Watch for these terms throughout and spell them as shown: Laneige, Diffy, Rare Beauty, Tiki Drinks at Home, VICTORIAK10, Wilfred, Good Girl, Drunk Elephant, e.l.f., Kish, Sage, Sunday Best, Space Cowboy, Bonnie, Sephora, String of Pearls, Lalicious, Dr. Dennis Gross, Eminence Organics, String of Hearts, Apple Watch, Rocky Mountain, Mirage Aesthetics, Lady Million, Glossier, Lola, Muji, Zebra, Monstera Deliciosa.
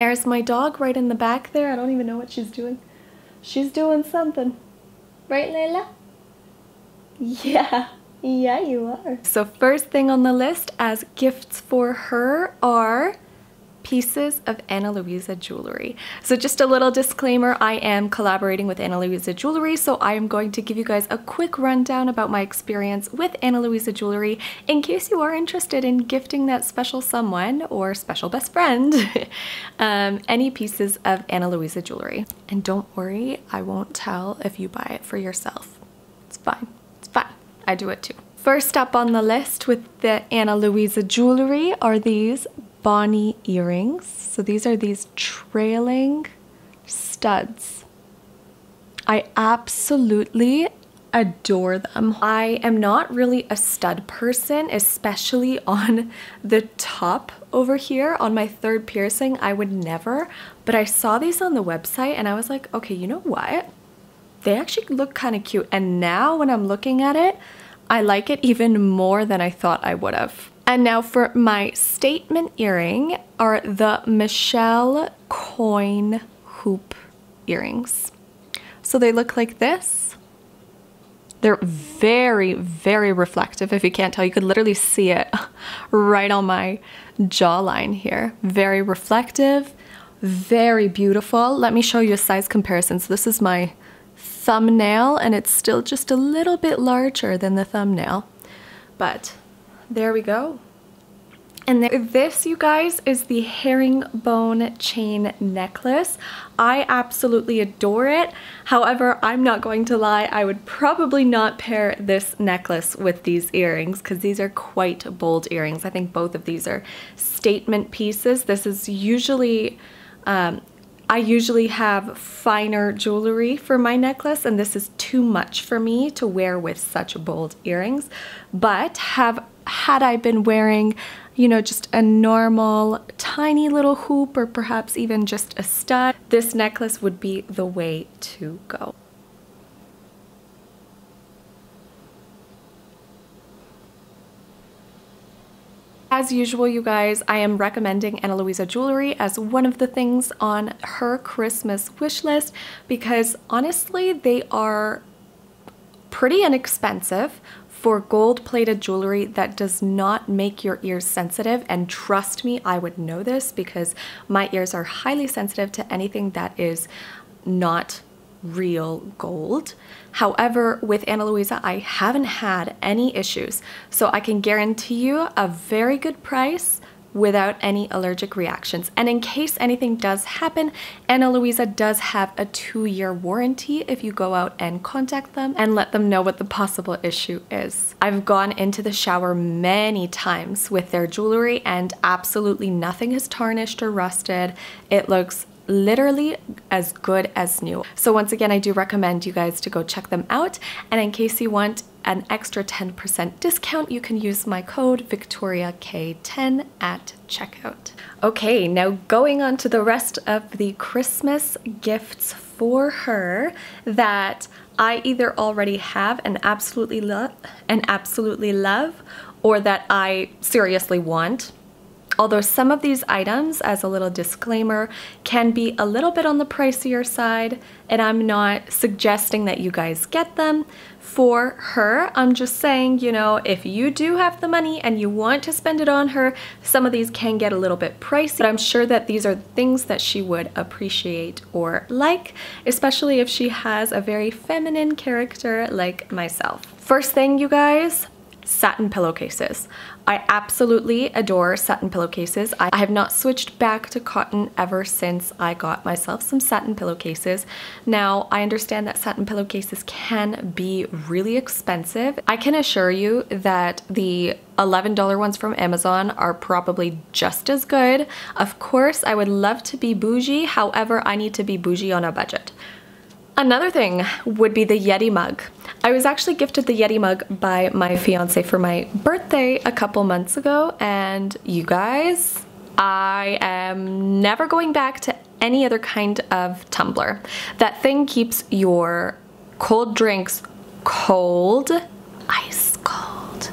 There's my dog right in the back there. I don't even know what she's doing. She's doing something. Right, Layla? Yeah. Yeah, you are. So first thing on the list as gifts for her are pieces of Ana Luisa jewelry. So just a little disclaimer, I am collaborating with Ana Luisa jewelry, so I am going to give you guys a quick rundown about my experience with Ana Luisa jewelry in case you are interested in gifting that special someone or special best friend any pieces of Ana Luisa jewelry. And don't worry, I won't tell if you buy it for yourself. It's fine. It's fine. I do it too. First up on the list with the Ana Luisa jewelry are these Bonnie earrings. So these are these trailing studs. I absolutely adore them. I am not really a stud person, especially on the top over here on my third piercing. I would never, but I saw these on the website and I was like, okay, you know what? They actually look kind of cute. And now when I'm looking at it, I like it even more than I thought I would have. And now for my statement earring are the Michelle coin hoop earrings. So they look like this. They're very, very reflective. If you can't tell, you could literally see it right on my jawline here. Very reflective, very beautiful. Let me show you a size comparison. So this is my thumbnail and it's still just a little bit larger than the thumbnail, but there we go. And this, you guys, is the herringbone chain necklace. I absolutely adore it. However, I'm not going to lie, I would probably not pair this necklace with these earrings because these are quite bold earrings. I think both of these are statement pieces. This is usually, I usually have finer jewelry for my necklace, and this is too much for me to wear with such bold earrings, but had I been wearing, you know, just a normal tiny little hoop or perhaps even just a stud, this necklace would be the way to go. As usual, you guys, I am recommending Ana Luisa jewelry as one of the things on her Christmas wish list because honestly, they are pretty inexpensive for gold-plated jewelry that does not make your ears sensitive. And trust me, I would know this because my ears are highly sensitive to anything that is not real gold. However, with Ana Luisa, I haven't had any issues. So I can guarantee you a very good price without any allergic reactions. And in case anything does happen, Ana Luisa does have a 2-year warranty if you go out and contact them and let them know what the possible issue is. I've gone into the shower many times with their jewelry and absolutely nothing has tarnished or rusted. It looks literally as good as new. So once again, I do recommend you guys to go check them out. And in case you want an extra 10% discount, you can use my code VictoriaK10 at checkout. Okay, now going on to the rest of the Christmas gifts for her that I either already have and absolutely love, or that I seriously want. Although some of these items, as a little disclaimer, can be a little bit on the pricier side, and I'm not suggesting that you guys get them for her. I'm just saying, you know, if you do have the money and you want to spend it on her, some of these can get a little bit pricey, but I'm sure that these are things that she would appreciate or like, especially if she has a very feminine character like myself. First thing, you guys, satin pillowcases. I absolutely adore satin pillowcases. I have not switched back to cotton ever since I got myself some satin pillowcases. Now, I understand that satin pillowcases can be really expensive. I can assure you that the $11 ones from Amazon are probably just as good. Of course, I would love to be bougie. However, I need to be bougie on a budget. Another thing would be the Yeti mug. I was actually gifted the Yeti mug by my fiance for my birthday a couple months ago, and you guys, I am never going back to any other kind of tumbler. That thing keeps your cold drinks cold, ice cold,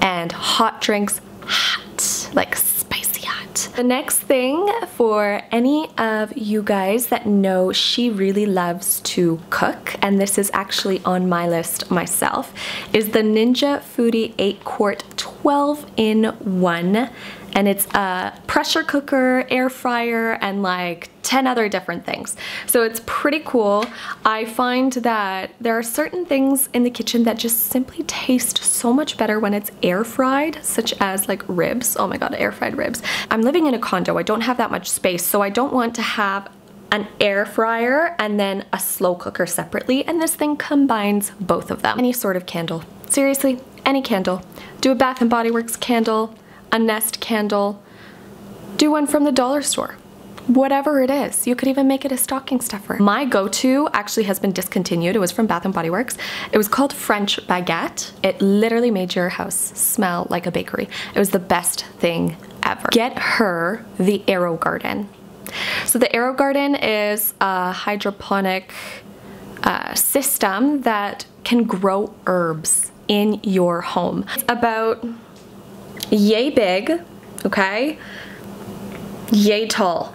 and hot drinks hot, like spicy hot. out. The next thing for any of you guys that know she really loves to cook, and this is actually on my list myself, is the Ninja Foodi 8-quart 12-in-1. And it's a pressure cooker, air fryer, and like 10 other different things. So it's pretty cool. I find that there are certain things in the kitchen that just simply taste so much better when it's air fried, such as like ribs. Oh my God, air fried ribs. I'm living in a condo. I don't have that much space, so I don't want to have an air fryer and then a slow cooker separately. And this thing combines both of them. Any sort of candle. Seriously, any candle. Do a Bath & Body Works candle, a Nest candle, do one from the dollar store, whatever it is. You could even make it a stocking stuffer. My go-to actually has been discontinued. It was from Bath & Body Works. It was called French Baguette. It literally made your house smell like a bakery. It was the best thing ever. Get her the AeroGarden. So the AeroGarden is a hydroponic system that can grow herbs in your home. It's about yay big, okay? Yay tall,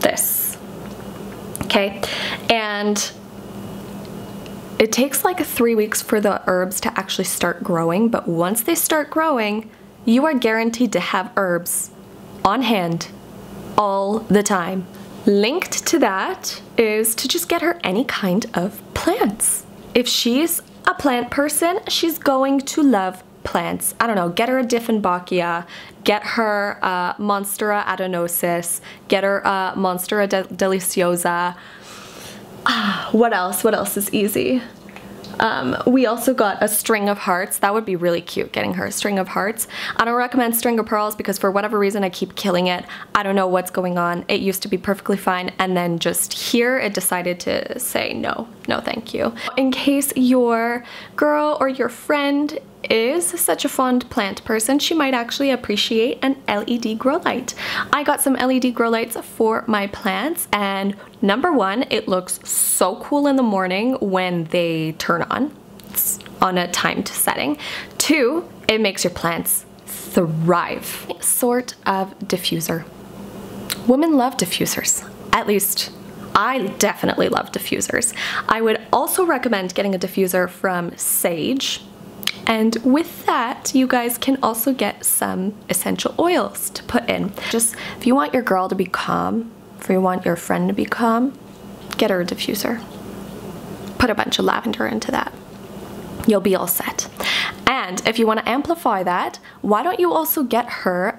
this, okay? And it takes like 3 weeks for the herbs to actually start growing, but once they start growing, you are guaranteed to have herbs on hand all the time. Linked to that is to just get her any kind of plants. If she's a plant person, she's going to love plants. I don't know, get her a Diffenbachia, get her Monstera Adenosis, get her Monstera Deliciosa. What else is easy? We also got a String of Hearts. That would be really cute, getting her a String of Hearts. I don't recommend String of Pearls because for whatever reason I keep killing it. I don't know what's going on. It used to be perfectly fine, and then just here it decided to say no, no thank you. In case your girl or your friend is such a fond plant person, she might actually appreciate an LED grow light. I got some LED grow lights for my plants, and number one, it looks so cool in the morning when they turn on. It's on a timed setting. Two, it makes your plants thrive. Sort of diffuser. Women love diffusers, at least I definitely love diffusers. I would also recommend getting a diffuser from Sage. And with that, you guys can also get some essential oils to put in. Just if you want your girl to be calm, if you want your friend to be calm, get her a diffuser. Put a bunch of lavender into that. You'll be all set. And if you want to amplify that, why don't you also get her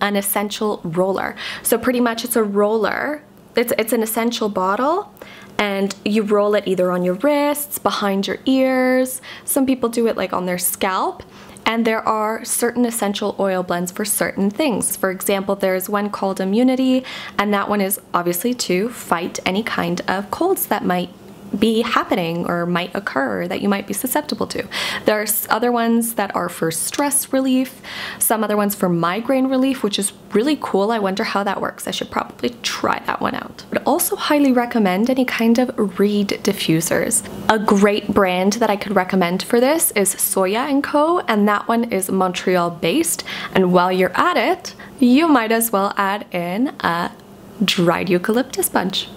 an essential roller? So pretty much it's a roller. It's an essential bottle, and you roll it either on your wrists, behind your ears. Some people do it like on their scalp, and there are certain essential oil blends for certain things. For example, there's one called Immunity, and that one is obviously to fight any kind of colds that might be happening or might occur that you might be susceptible to. There's other ones that are for stress relief, some other ones for migraine relief, which is really cool. I wonder how that works. I should probably try that one out. I would also highly recommend any kind of reed diffusers. A great brand that I could recommend for this is Soya & Co, and that one is Montreal based. And while you're at it, you might as well add in a dried eucalyptus bunch.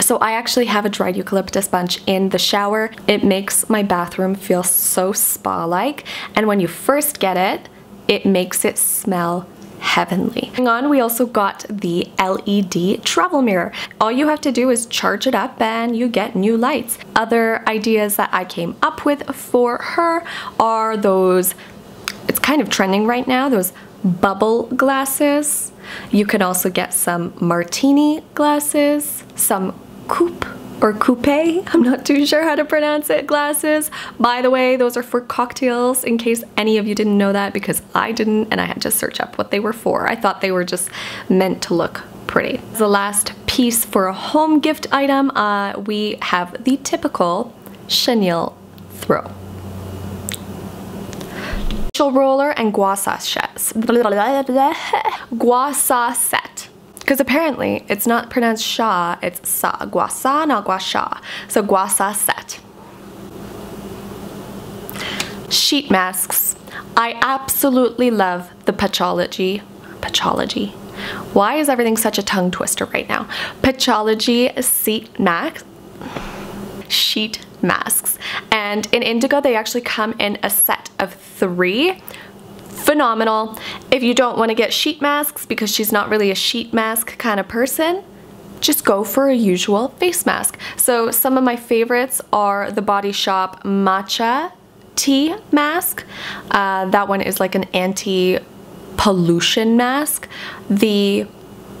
So I actually have a dried eucalyptus bunch in the shower. It makes my bathroom feel so spa-like, and when you first get it, it makes it smell heavenly. Going on, we also got the LED travel mirror. All you have to do is charge it up and you get new lights. Other ideas that I came up with for her are those, it's kind of trending right now, those bubble glasses. You can also get some martini glasses, some coupe or coupe, I'm not too sure how to pronounce it, glasses. By the way, those are for cocktails, in case any of you didn't know that, because I didn't, and I had to search up what they were for. I thought they were just meant to look pretty. The last piece for a home gift item, we have the typical chenille throw. Roller and gua sha set, because apparently it's not pronounced sha, it's sa. Gua sha, not gua sha. So gua sha set. Sheet masks. I absolutely love the Patchology Why is everything such a tongue twister right now? Patchology sheet masks. And in Indigo, they actually come in a set of 3. Phenomenal. If you don't want to get sheet masks because she's not really a sheet mask kind of person, just go for a usual face mask. So some of my favorites are the Body Shop Matcha Tea Mask. That one is like an anti-pollution mask. The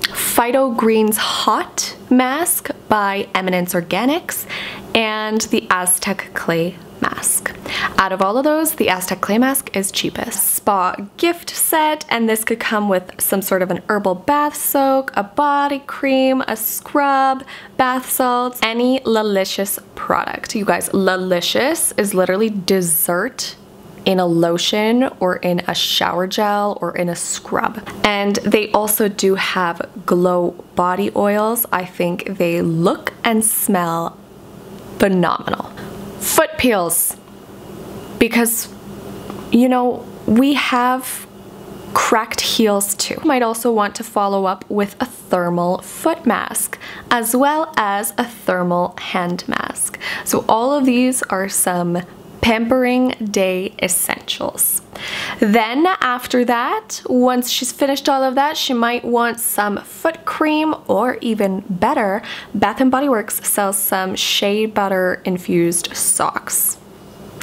Phyto Greens Hot Mask by Eminence Organics, and the Aztec Clay Mask. Out of all of those, the Aztec Clay Mask is cheapest. Spa gift set, and this could come with some sort of an herbal bath soak, a body cream, a scrub, bath salts, any Lalicious product. You guys, Lalicious is literally dessert in a lotion or in a shower gel or in a scrub. And they also do have glow body oils. I think they look and smell phenomenal. Foot peels, because, you know, we have cracked heels too. You might also want to follow up with a thermal foot mask as well as a thermal hand mask. So all of these are some pampering day essentials. Then after that, once she's finished all of that, she might want some foot cream, or even better, Bath & Body Works sells some shea butter infused socks.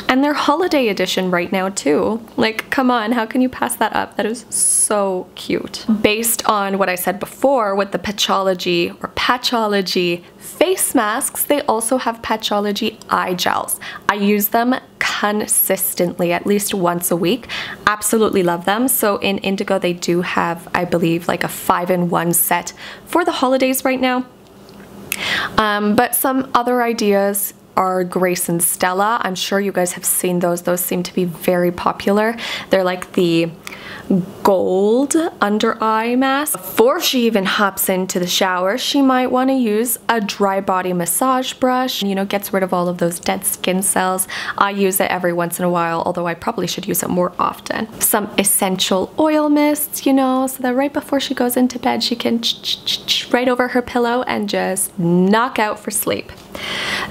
And they're holiday edition right now too. Like, come on, how can you pass that up? That is so cute. Based on what I said before with the Patchology face masks, they also have Patchology eye gels. I use them consistently, at least once a week. Absolutely love them. So in Indigo, they do have, I believe, like a 5-in-1 set for the holidays right now. But some other ideas are Grace and Stella. I'm sure you guys have seen those. Those seem to be very popular. They're like the gold under eye mask. Before she even hops into the shower, she might want to use a dry body massage brush. You know, gets rid of all of those dead skin cells. I use it every once in a while, although I probably should use it more often. Some essential oil mists, you know, so that right before she goes into bed, she can right over her pillow and just knock out for sleep.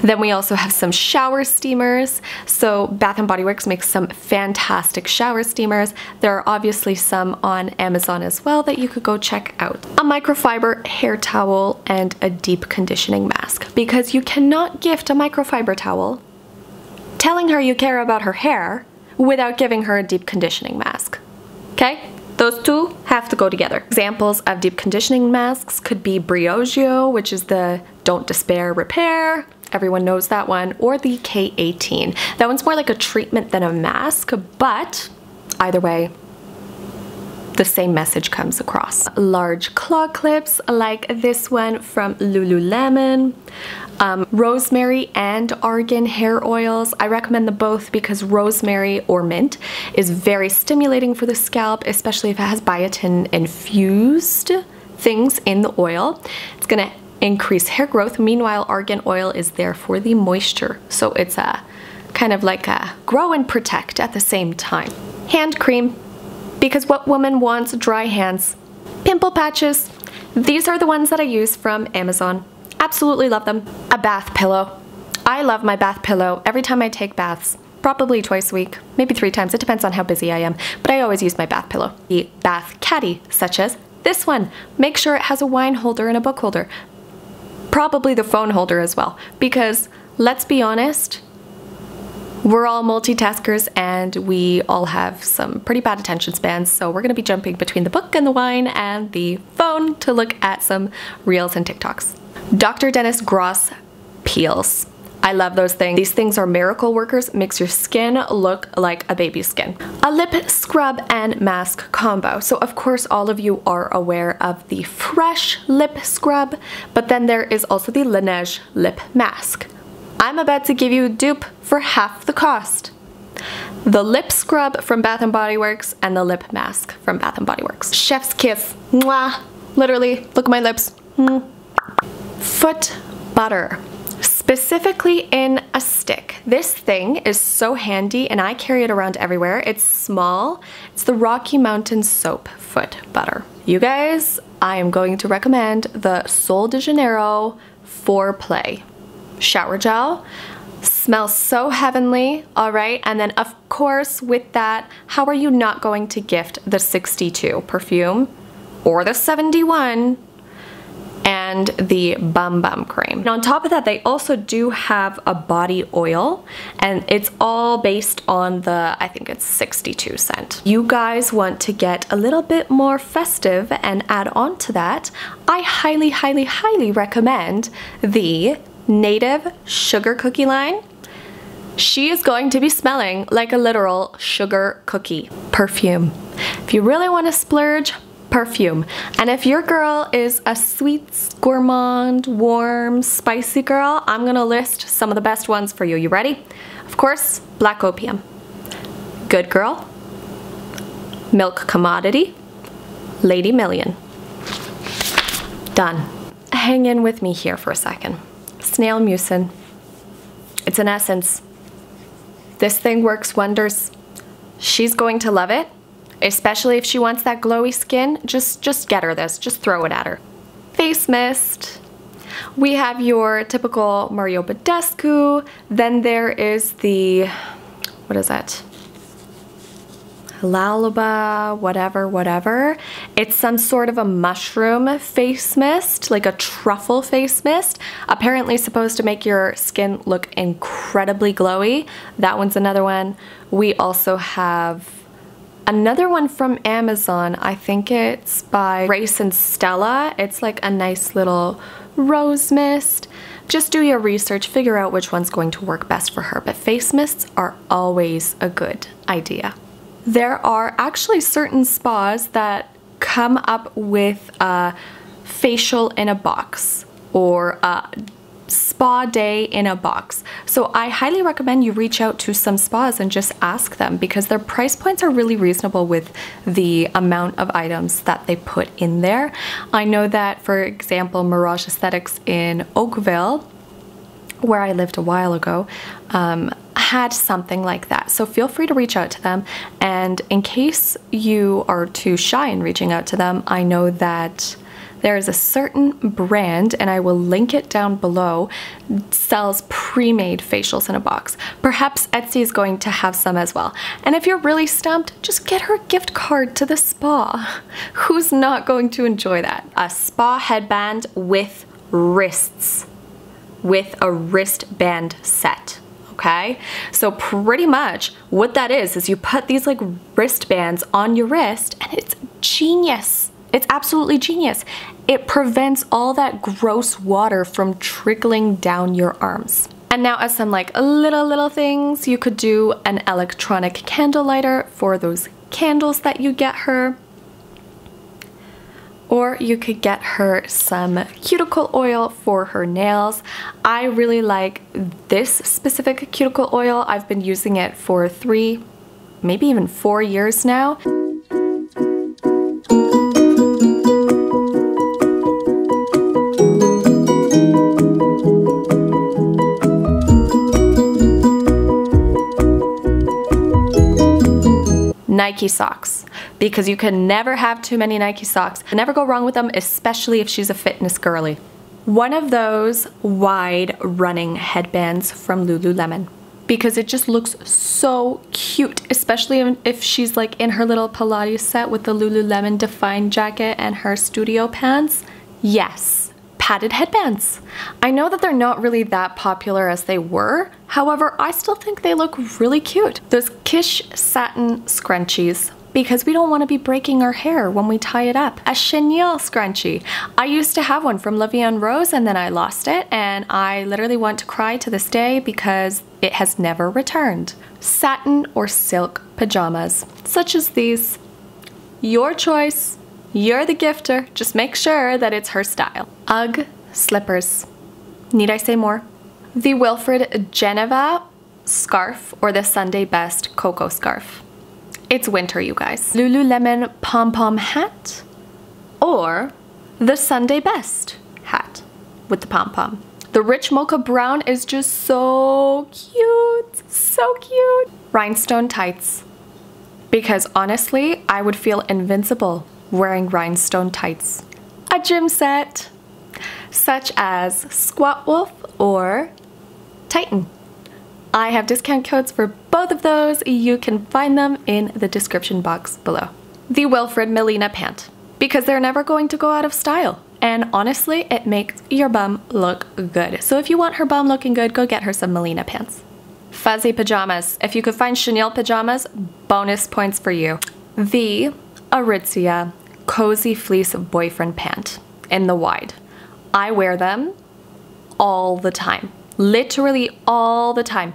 Then we also have some shower steamers. So Bath & Body Works makes some fantastic shower steamers. There are obviously some on Amazon as well that you could go check out. A microfiber hair towel and a deep conditioning mask, because you cannot gift a microfiber towel telling her you care about her hair without giving her a deep conditioning mask, okay? Those two have to go together. Examples of deep conditioning masks could be Briogeo, which is the Don't Despair Repair. Everyone knows that one. Or the K18. That one's more like a treatment than a mask, but either way, the same message comes across. Large claw clips like this one from Lululemon. Rosemary and argan hair oils. I recommend them both because rosemary or mint is very stimulating for the scalp, especially if it has biotin infused things in the oil. It's gonna increase hair growth. Meanwhile, argan oil is there for the moisture. So it's a kind of like a grow and protect at the same time. Hand cream, because what woman wants dry hands? Pimple patches. These are the ones that I use from Amazon. Absolutely love them. A bath pillow. I love my bath pillow every time I take baths, probably twice a week, maybe 3 times. It depends on how busy I am, but I always use my bath pillow. The bath caddy, such as this one. Make sure it has a wine holder and a book holder. Probably the phone holder as well, because let's be honest, we're all multitaskers and we all have some pretty bad attention spans, so we're gonna be jumping between the book and the wine and the phone to look at some reels and TikToks. Dr. Dennis Gross peels. I love those things. These things are miracle workers, makes your skin look like a baby's skin. A lip scrub and mask combo. So of course all of you are aware of the Fresh lip scrub, but then there is also the Laneige lip mask. I'm about to give you a dupe for half the cost. The lip scrub from Bath & Body Works and the lip mask from Bath & Body Works. Chef's kiss. Mwah. Literally, look at my lips. Mm. Foot butter, specifically in a stick. This thing is so handy and I carry it around everywhere. It's small. It's the Rocky Mountain soap foot butter. You guys, I am going to recommend the Sol de Janeiro Foreplay Shower Gel. Smells so heavenly, all right? And then of course with that, how are you not going to gift the 62 perfume or the 71 and the Bum Bum Cream? And on top of that, they also do have a body oil, and it's all based on the, I think it's 62 scent. You guys want to get a little bit more festive and add on to that, I highly, highly, highly recommend the Native Sugar Cookie line. She is going to be smelling like a literal sugar cookie. Perfume. If you really want to splurge, perfume. And if your girl is a sweet, gourmand, warm, spicy girl, I'm gonna list some of the best ones for you. You ready? Of course, Black Opium, Good Girl, Milk Commodity, Lady Million. Done. Hang in with me here for a second. Snail Mucin. It's an essence. This thing works wonders. She's going to love it. Especially if she wants that glowy skin, just get her this, just throw it at her. Face mist. We have your typical Mario Badescu. Then there is the, what is it? Lalaba, whatever. It's some sort of a mushroom face mist, like a truffle face mist. Apparently supposed to make your skin look incredibly glowy. That one's another one. We also have another one from Amazon, I think it's by Grace and Stella. It's like a nice little rose mist. Just do your research, figure out which one's going to work best for her, but face mists are always a good idea. There are actually certain spas that come up with a facial in a box or a spa day in a box. So I highly recommend you reach out to some spas and just ask them, because their price points are really reasonable with the amount of items that they put in there. I know that, for example, Mirage Aesthetics in Oakville, where I lived a while ago, had something like that. So feel free to reach out to them. And in case you are too shy in reaching out to them, I know that there is a certain brand, and I will link it down below, sells pre-made facials in a box. Perhaps Etsy is going to have some as well. And if you're really stumped, just get her a gift card to the spa. Who's not going to enjoy that? A spa headband with wrists, with a wristband set. Okay, so pretty much what that is you put these like wristbands on your wrist, and it's genius. It's absolutely genius. It prevents all that gross water from trickling down your arms. And now as some like little things, you could do an electronic candle lighter for those candles that you get her. Or you could get her some cuticle oil for her nails. I really like this specific cuticle oil. I've been using it for 3, maybe even 4 years now. Nike socks, because you can never have too many Nike socks. Never go wrong with them, especially if she's a fitness girly. One of those wide running headbands from Lululemon, because it just looks so cute, especially if she's like in her little Pilates set with the Lululemon Define jacket and her studio pants. Yes, padded headbands. I know that they're not really that popular as they were. However, I still think they look really cute. Those Kish satin scrunchies, because we don't want to be breaking our hair when we tie it up. A chenille scrunchie. I used to have one from Levian Rose, and then I lost it, and I literally want to cry to this day because it has never returned. Satin or silk pajamas, such as these. Your choice. You're the gifter. Just make sure that it's her style. UGG slippers. Need I say more? The Wilfred Geneva scarf, or the Sunday Best Cocoa scarf. It's winter, you guys. Lululemon pom-pom hat, or the Sunday Best hat with the pom-pom. The rich mocha brown is just so cute, so cute. Rhinestone tights, because honestly, I would feel invincible wearing rhinestone tights, a gym set, such as Squat Wolf or Titan. I have discount codes for both of those. You can find them in the description box below. The Wilfred Melina pant, because they're never going to go out of style. And honestly, it makes your bum look good. So if you want her bum looking good, go get her some Melina pants. Fuzzy pajamas. If you could find chenille pajamas, bonus points for you. The Aritzia Cozy Fleece Boyfriend Pant in the wide. I wear them all the time. Literally all the time.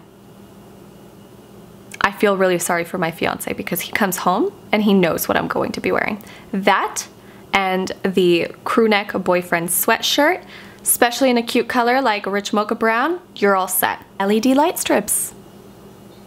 I feel really sorry for my fiance because he comes home and he knows what I'm going to be wearing. That and the crew neck boyfriend sweatshirt, especially in a cute color like rich mocha brown, you're all set. LED light strips.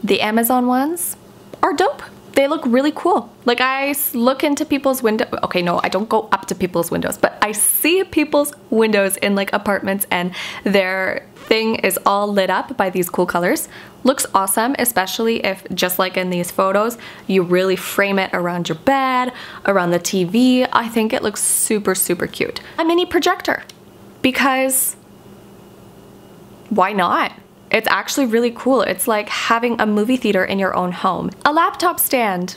The Amazon ones are dope. They look really cool. Like I look into people's windows. Okay, no, I don't go up to people's windows, but I see people's windows in like apartments and their thing is all lit up by these cool colors. Looks awesome, especially if, just like in these photos, you really frame it around your bed, around the TV. I think it looks super, super cute. A mini projector, because why not? It's actually really cool. It's like having a movie theater in your own home. A laptop stand.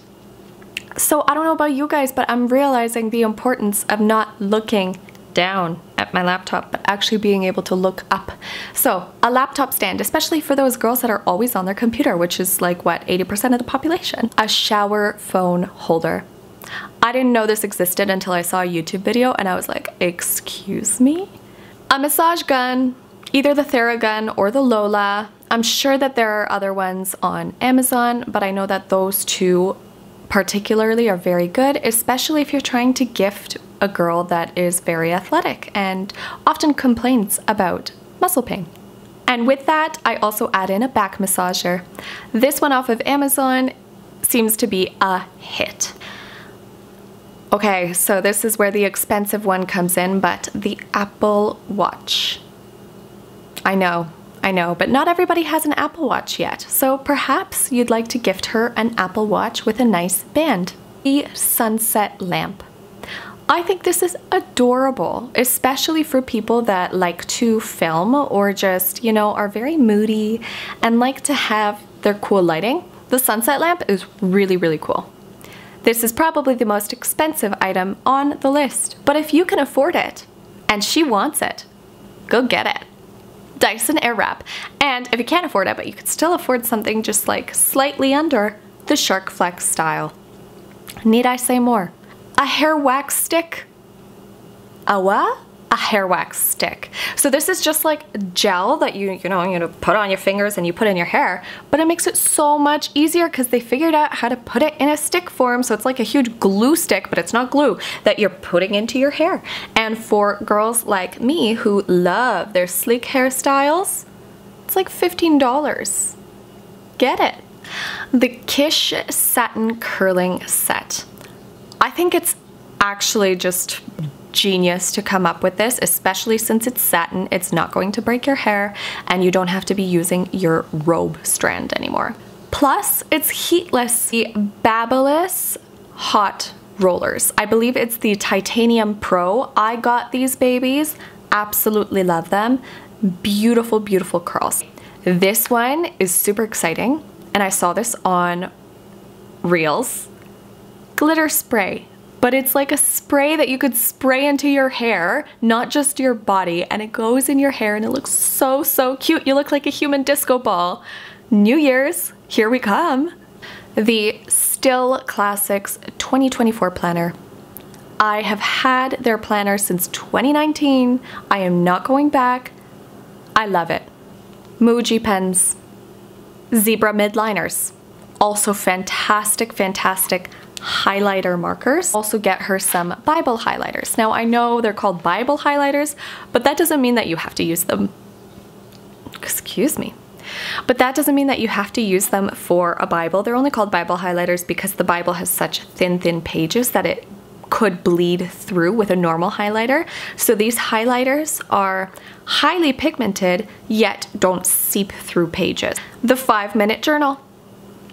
So I don't know about you guys, but I'm realizing the importance of not looking down at my laptop, but actually being able to look up. So a laptop stand, especially for those girls that are always on their computer, which is like what, 80% of the population. A shower phone holder. I didn't know this existed until I saw a YouTube video and I was like, excuse me? A massage gun. Either the Theragun or the Lola. I'm sure that there are other ones on Amazon, but I know that those two particularly are very good, especially if you're trying to gift a girl that is very athletic and often complains about muscle pain. And with that, I also add in a back massager. This one off of Amazon seems to be a hit. Okay, so this is where the expensive one comes in, but the Apple Watch. I know, but not everybody has an Apple Watch yet, so perhaps you'd like to gift her an Apple Watch with a nice band. The sunset lamp. I think this is adorable, especially for people that like to film or just, you know, are very moody and like to have their cool lighting. The sunset lamp is really, really cool. This is probably the most expensive item on the list, but if you can afford it and she wants it, go get it. Dyson Airwrap. And if you can't afford it, but you could still afford something just like slightly under, the Shark Flex style. Need I say more? A hair wax stick. A what? A hair wax stick. So this is just like gel that you put on your fingers and you put in your hair, but it makes it so much easier because they figured out how to put it in a stick form. So it's like a huge glue stick, but it's not glue that you're putting into your hair. And for girls like me who love their sleek hairstyles, it's like $15. Get it. The Kish Satin Curling Set. I think it's actually just genius to come up with this, especially since it's satin. It's not going to break your hair and you don't have to be using your robe strand anymore. Plus, it's heatless. The Babyliss hot rollers. I believe it's the Titanium Pro. I got these babies. Absolutely love them. Beautiful, beautiful curls. This one is super exciting and I saw this on Reels. Glitter spray. But it's like a spray that you could spray into your hair, not just your body, and it goes in your hair and it looks so, so cute. You look like a human disco ball. New Year's, here we come. The Still Classics 2024 planner. I have had their planner since 2019. I am not going back. I love it. Muji pens. Zebra midliners. Also fantastic, fantastic highlighter markers. Also get her some Bible highlighters. Now I know they're called Bible highlighters, but that doesn't mean that you have to use them. Excuse me. But that doesn't mean that you have to use them for a Bible. They're only called Bible highlighters because the Bible has such thin pages that it could bleed through with a normal highlighter. So these highlighters are highly pigmented, yet don't seep through pages. The 5-minute journal,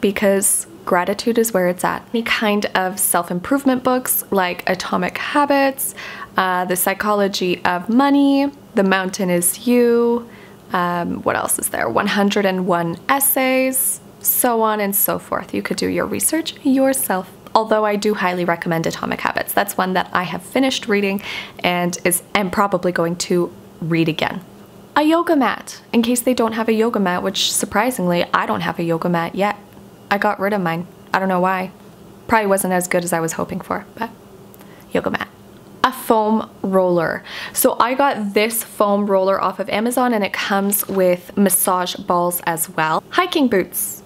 because gratitude is where it's at. Any kind of self-improvement books like Atomic Habits, The Psychology of Money, The Mountain is You, what else is there? 101 Essays, so on and so forth. You could do your research yourself, although I do highly recommend Atomic Habits. That's one that I have finished reading and am probably going to read again. A yoga mat, in case they don't have a yoga mat, which surprisingly, I don't have a yoga mat yet. I got rid of mine. I don't know why. Probably wasn't as good as I was hoping for, but yoga mat. A foam roller. So I got this foam roller off of Amazon and it comes with massage balls as well. Hiking boots.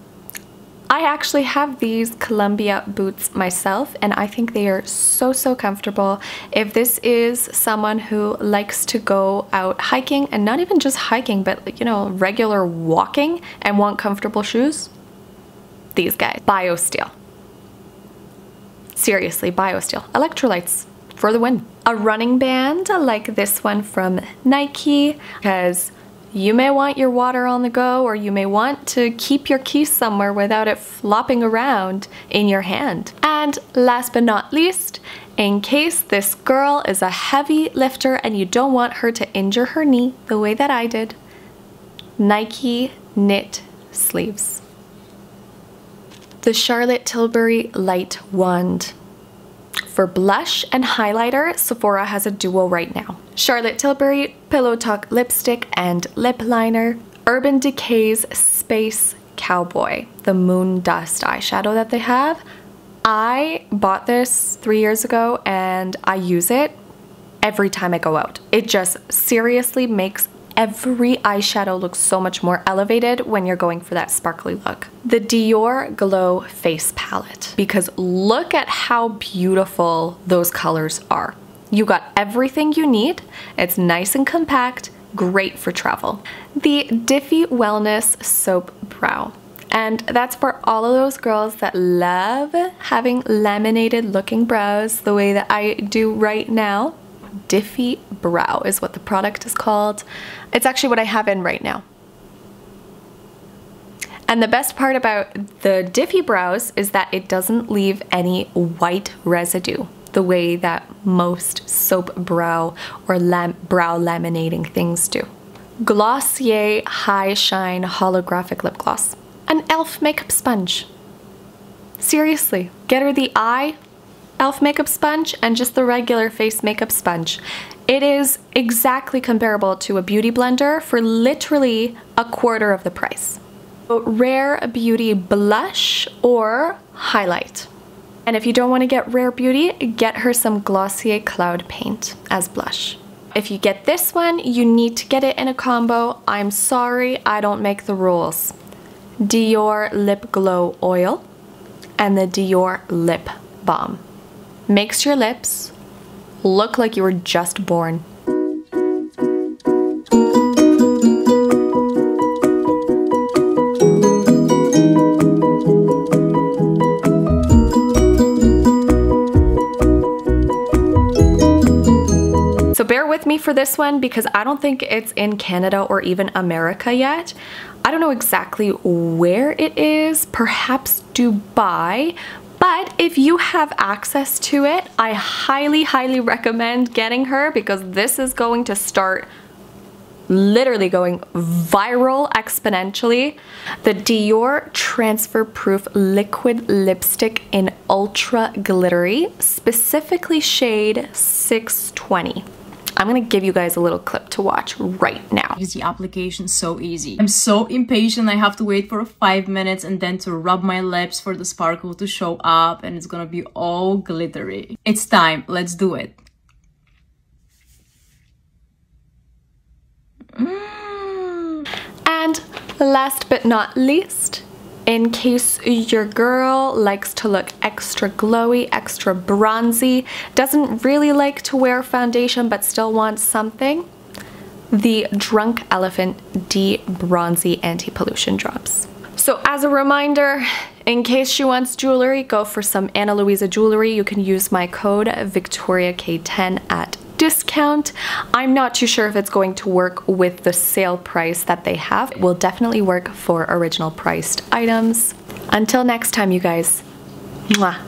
I actually have these Columbia boots myself and I think they are so, so comfortable. If this is someone who likes to go out hiking, and not even just hiking, but you know, regular walking and want comfortable shoes, these guys. Biosteel. Seriously, Biosteel. Electrolytes for the win. A running band like this one from Nike, because you may want your water on the go, or you may want to keep your keys somewhere without it flopping around in your hand. And last but not least, in case this girl is a heavy lifter and you don't want her to injure her knee the way that I did, Nike knit sleeves. The Charlotte Tilbury Light Wand. For blush and highlighter, Sephora has a duo right now. Charlotte Tilbury Pillow Talk Lipstick and Lip Liner. Urban Decay's Space Cowboy, the Moon Dust eyeshadow that they have. I bought this 3 years ago and I use it every time I go out. It just seriously makes every eyeshadow looks so much more elevated when you're going for that sparkly look. The Dior Glow Face Palette, because look at how beautiful those colors are. You got everything you need. It's nice and compact, great for travel. The Diffy Wellness Soap Brow. And that's for all of those girls that love having laminated looking brows the way that I do right now. Diffy Brow is what the product is called. It's actually what I have in right now. And the best part about the Diffy Brows is that it doesn't leave any white residue the way that most soap brow or brow laminating things do. Glossier High Shine Holographic Lip Gloss. An e.l.f. makeup sponge. Seriously, get her the eye e.l.f. makeup sponge and just the regular face makeup sponge. It is exactly comparable to a beauty blender for literally a quarter of the price. Rare Beauty blush or highlight. And if you don't want to get Rare Beauty, get her some Glossier Cloud Paint as blush. If you get this one, you need to get it in a combo. I'm sorry, I don't make the rules. Dior Lip Glow Oil and the Dior Lip Balm. Makes your lips look like you were just born. So bear with me for this one because I don't think it's in Canada or even America yet. I don't know exactly where it is, perhaps Dubai. But if you have access to it, I highly, highly recommend getting her because this is going to start literally going viral exponentially. The Dior Transfer Proof Liquid Lipstick in Ultra Glittery, specifically shade 620. I'm gonna give you guys a little clip to watch right now. Is the application so easy? I'm so impatient, I have to wait for 5 minutes and then to rub my lips for the sparkle to show up and it's gonna be all glittery. It's time, let's do it. And last but not least, in case your girl likes to look extra glowy, extra bronzy, doesn't really like to wear foundation but still wants something, the Drunk Elephant De-Bronzy Anti-Pollution Drops. So as a reminder, in case she wants jewelry, go for some Ana Luisa jewelry. You can use my code VICTORIAK10 at discount. I'm not too sure if it's going to work with the sale price that they have. It will definitely work for original priced items. Until next time, you guys. Mwah.